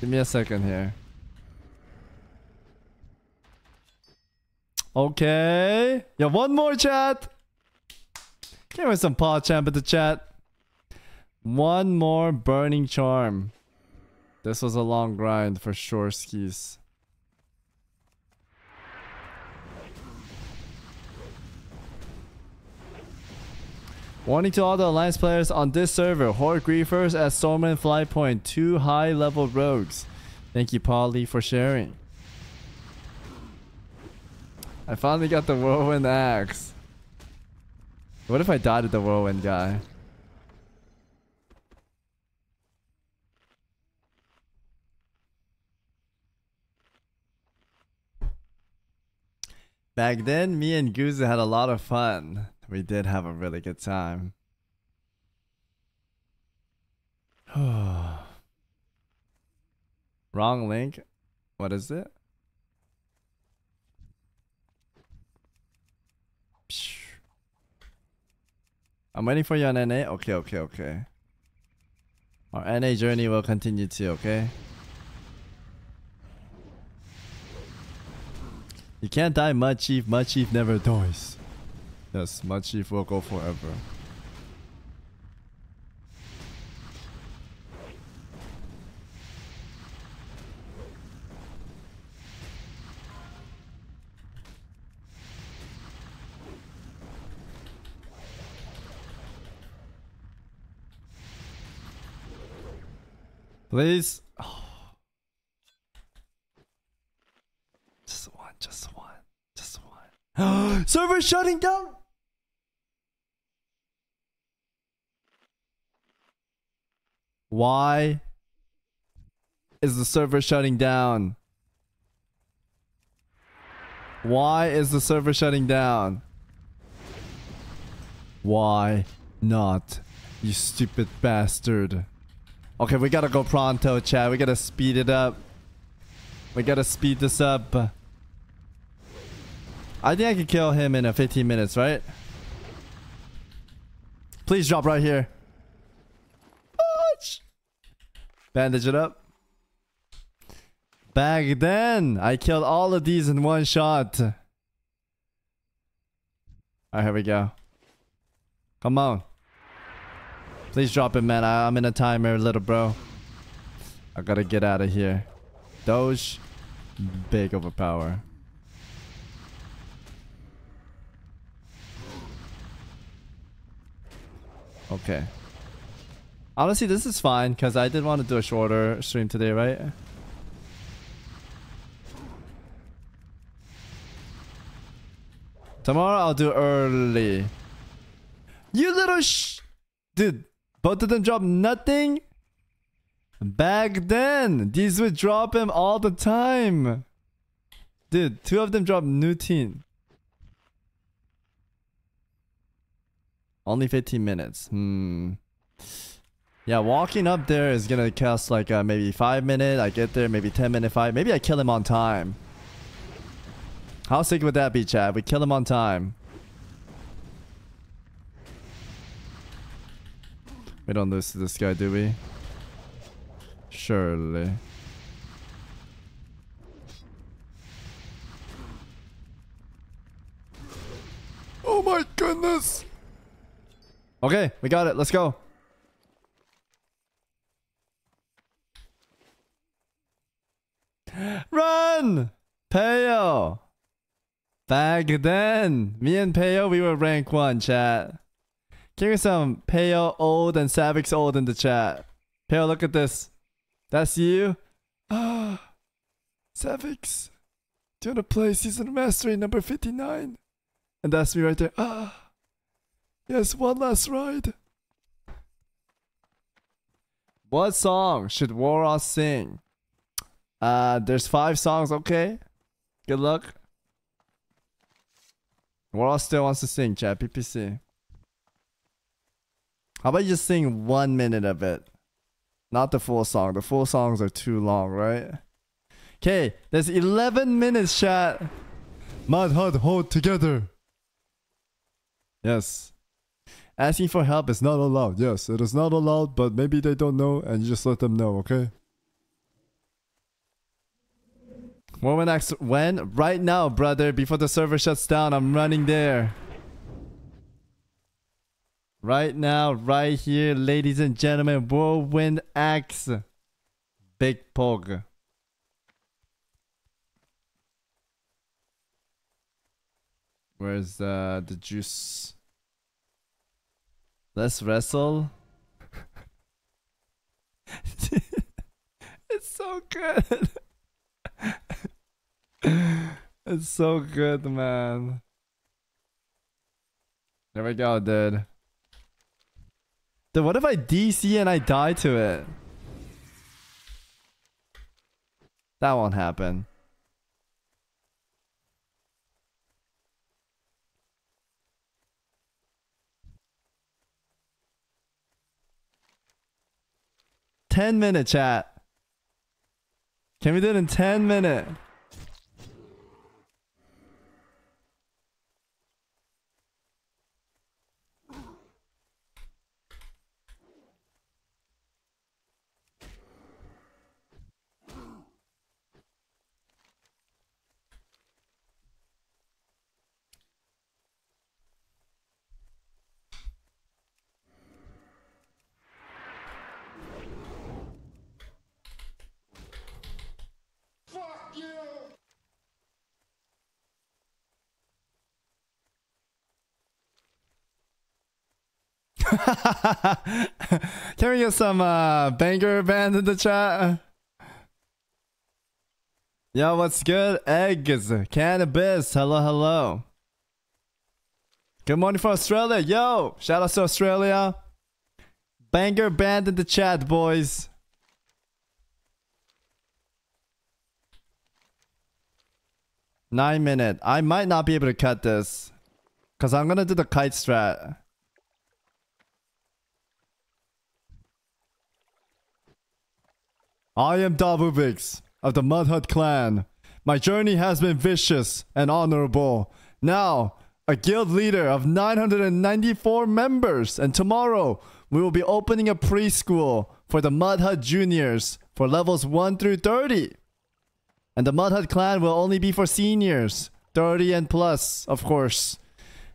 Give me a second here. Okay. Yeah, one more, chat. Give me some PogChamp at the chat. One more burning charm. This was a long grind for Shorskeys. Warning to all the Alliance players on this server, Horde Griefers at Stormwind Flypoint, 2 high-level rogues. Thank you, Polly, for sharing. I finally got the Whirlwind Axe. What if I died at the Whirlwind guy? Back then, me and Guza had a lot of fun. We did have a really good time. Wrong link. What is it? I'm waiting for you on NA. Okay, okay, okay. Our NA journey will continue too, okay? You can't die, Mud Chief. Mud Chief never dies. Yes, Mud Chief will go forever. Please. Oh. Just one, just one, just one. Server shutting down. Why is the server shutting down? Why is the server shutting down? Why not, you stupid bastard? Okay, we gotta go pronto, chat. We gotta speed it up. We gotta speed this up. I think I can kill him in 15 minutes, right? Please drop right here. Bandage it up. Back then, I killed all of these in one shot. Alright, here we go. Come on. Please drop it, man. I'm in a timer, little bro. I gotta get out of here. Doge. Big overpower. Okay. Honestly, this is fine, because I did want to do a shorter stream today, right? Tomorrow, I'll do early. You little sh... Dude, both of them dropped nothing? Back then, these would drop him all the time. Dude, two of them dropped Nutine. Only 15 minutes. Yeah, walking up there is gonna cost like maybe 5 minutes. I get there, maybe 10 minute fight. Maybe I kill him on time. How sick would that be, chat? We kill him on time. We don't lose to this guy, do we? Surely. Oh my goodness! Okay, we got it. Let's go. Run! Peyo! Back then, me and Peyo, we were rank 1, chat. Give me some Peyo old and Savix old in the chat. Peyo, look at this. That's you. Savix, do you want to play Season of Mastery number 59? And that's me right there. Yes, one last ride. What song should War Ross sing? There's 5 songs, okay. Good luck. What else still wants to sing, chat? PPC. How about you just sing 1 minute of it? Not the full song. The full songs are too long, right? Okay, there's 11 minutes, chat. Mudhut, hold together. Yes. Asking for help is not allowed. Yes, it is not allowed, but maybe they don't know and you just let them know, okay? When? Right now, brother. Before the server shuts down, I'm running there. Right now, right here, ladies and gentlemen. Whirlwind Axe. Big Pog. Where's the juice? Let's wrestle. It's so good. It's so good, man. There we go, dude. Dude, what if I DC and I die to it? That won't happen. ten-minute chat. Can we do it in 10 minutes? Can we get some banger band in the chat? Yo, what's good? Eggs, cannabis. Hello, hello. Good morning from Australia. Yo, shout out to Australia. Banger band in the chat, boys. nine minutes. I might not be able to cut this because I'm gonna do the kite strat. I am Davuvix of the Mudhut clan. My journey has been vicious and honorable. Now, a guild leader of 994 members, and tomorrow we will be opening a preschool for the Mudhut juniors for levels 1 through 30. And the Mudhut clan will only be for seniors, 30 and plus, of course.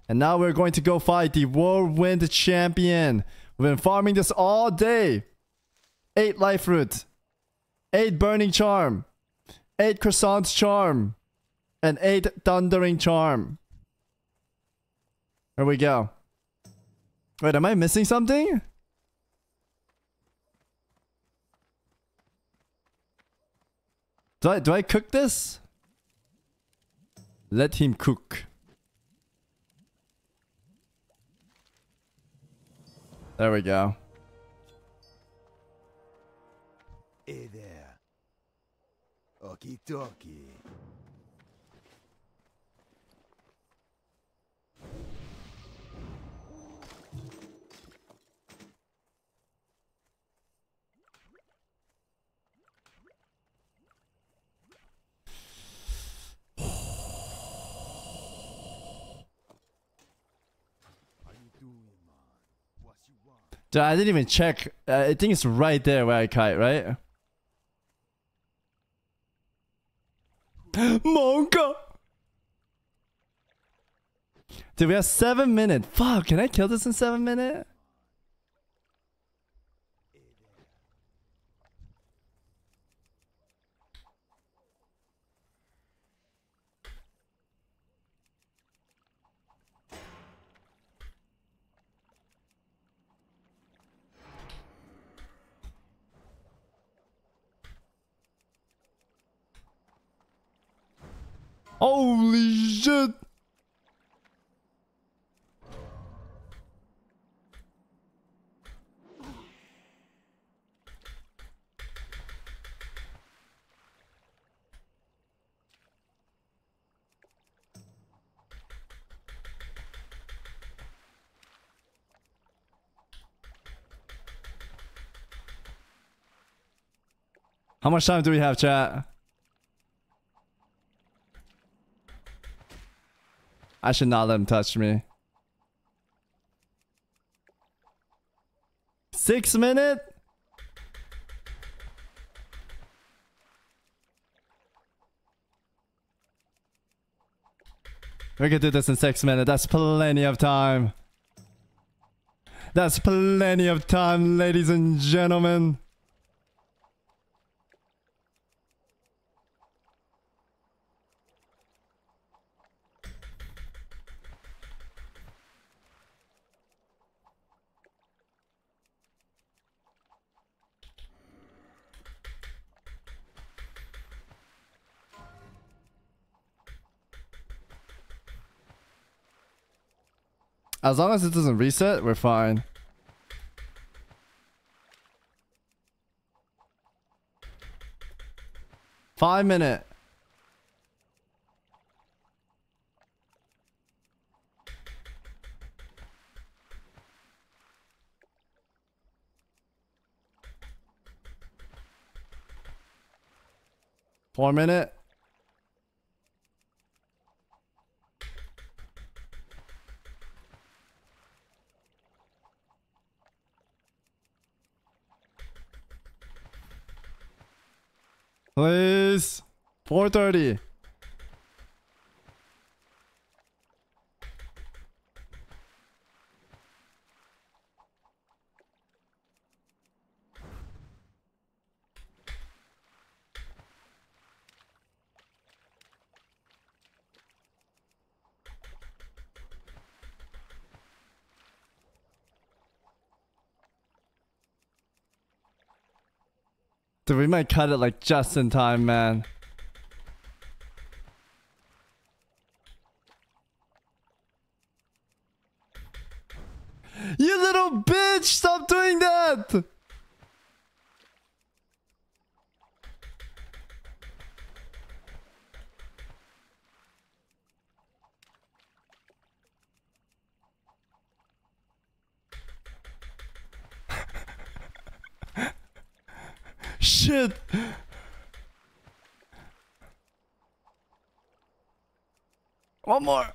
And now we're going to go fight the Whirlwind champion. We've been farming this all day. 8 life root. 8 burning charm, 8 croissants charm, and 8 thundering charm. Here we go. Wait, am I missing something? Do I cook this? Let him cook. There we go. Hey there. Okie dokie. Dude, I didn't even check. I think it's right there where I kite, right? Monka! Dude, we have 7 minutes. Fuck, can I kill this in 7 minutes? Holy shit! How much time do we have, chat? I should not let him touch me. 6 minutes? We can do this in 6 minutes. That's plenty of time. That's plenty of time, ladies and gentlemen. As long as it doesn't reset, we're fine. Five minutes. Four minutes. 4:30. 3 we might cut it like just in time, man. You little bitch! Stop doing that! Shit! One more!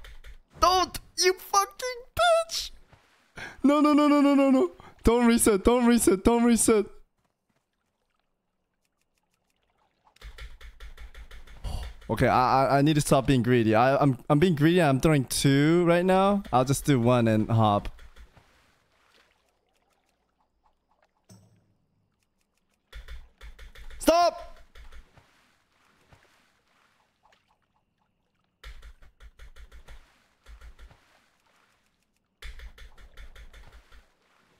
Don't! You fucking bitch! No, no, no, no, no, no, no! Don't reset, don't reset, don't reset! Okay, I need to stop being greedy. I'm being greedy, I'm throwing 2 right now. I'll just do 1 and hop. Stop!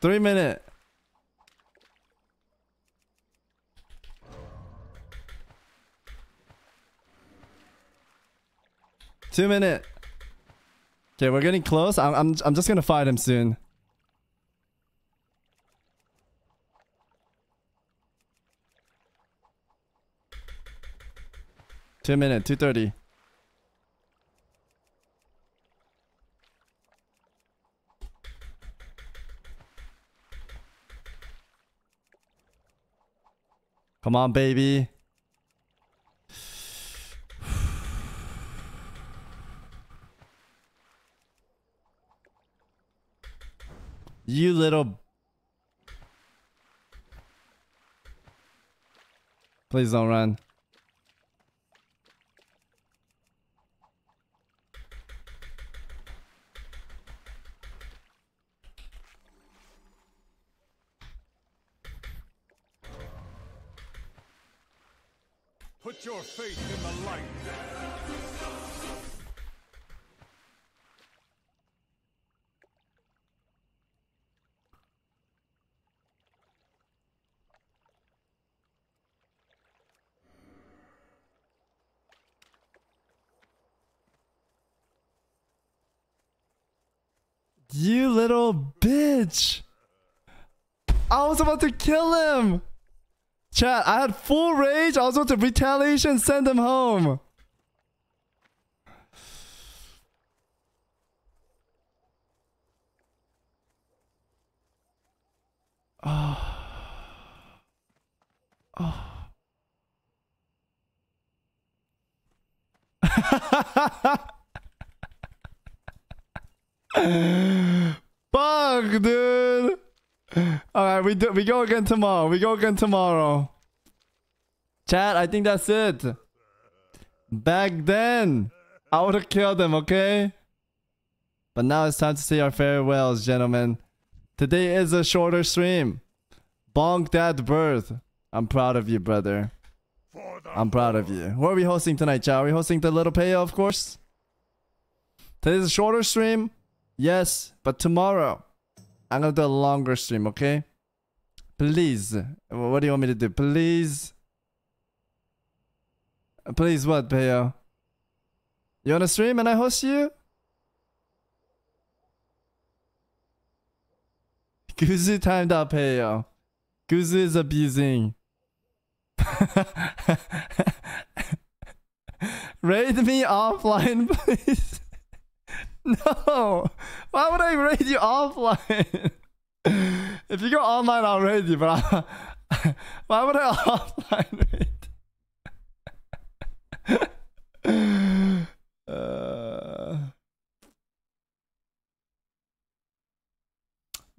Three minutes. 2 minutes. Okay, we're getting close. I'm just gonna fight him soon. Two minutes, 2:30. Come on, baby. You little... Please don't run. Put your faith in the light. You little bitch. I was about to kill him. Chat, I had full rage. I was about to retaliate and send them home. Fuck, dude. Alright, we go again tomorrow. We go again tomorrow. Chat, I think that's it. Back then, I would have killed them, okay? But now it's time to say our farewells, gentlemen. Today is a shorter stream. Bonk that birth. I'm proud of you, brother. I'm proud of you. What are we hosting tonight, Chow? Are we hosting the little Peyo, of course? Today's a shorter stream. Yes, but tomorrow I'm gonna do a longer stream, okay? Please. What do you want me to do? Please. Please what, Peyo? You wanna stream and I host you? Guzu timed out Peyo. Guzu is abusing. Raid me offline, please. No. Why would I raid you offline? If you go online, I'll raid you, but why would I offline raid?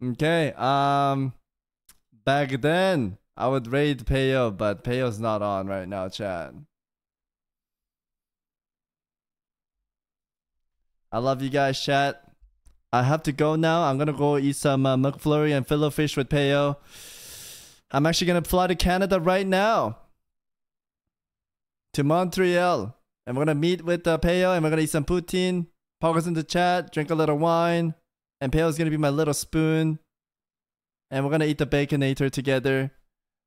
Okay, back then I would raid Peyo, but Peyo's not on right now, chat. I love you guys, chat. I have to go now. I'm gonna go eat some McFlurry and Filet Fish with Peyo. I'm actually gonna fly to Canada right now, to Montreal, and we're gonna meet with Peyo, and we're gonna eat some poutine. Pogos in the chat, drink a little wine. And Peyo's gonna be my little spoon. And we're gonna eat the Baconator together.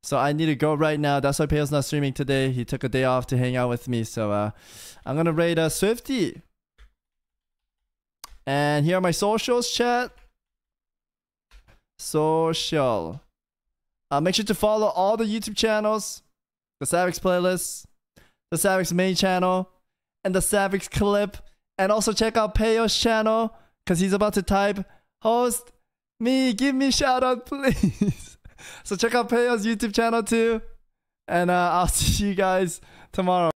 So I need to go right now. That's why Peyo's not streaming today. He took a day off to hang out with me. So I'm gonna raid Swifty. And here are my socials, chat. Social. Make sure to follow all the YouTube channels. The Savix playlist. The Savix main channel. And the Savix clip. And also check out Peyo's channel. Because he's about to type, host me, give me shout out, please. So check out Peyo's YouTube channel too. And I'll see you guys tomorrow.